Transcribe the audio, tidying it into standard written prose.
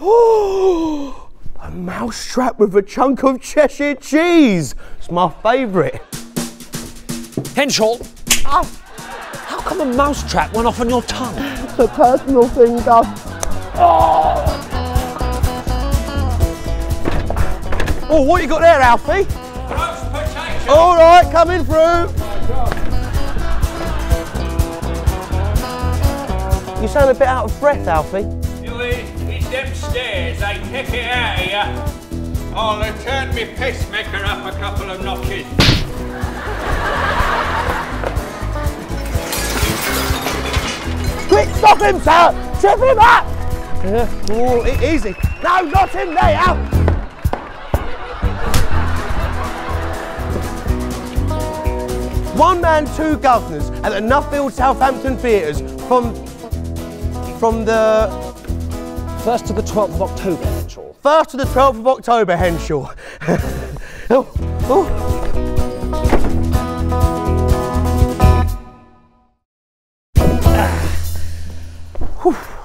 Oh, a mousetrap with a chunk of Cheshire cheese. It's my favourite. Henshall, how come a mousetrap went off on your tongue? It's a personal thing, Gov. Oh! Oh, what you got there, Alfie? Roast potato. All right, coming through. You sound a bit out of breath, Alfie. It's them stairs, they take it out of you. Oh, they turned me pacemaker up a couple of notches. Quick, stop him, sir! Trip him up! Yeah. Oh, easy. No, not him there, Alfie! One Man, Two Guvnors at the Nuffield Southampton Theatres from the 1st to the 12th of October, Henshall. 1st to the 12th of October, Henshall. Oh, oh.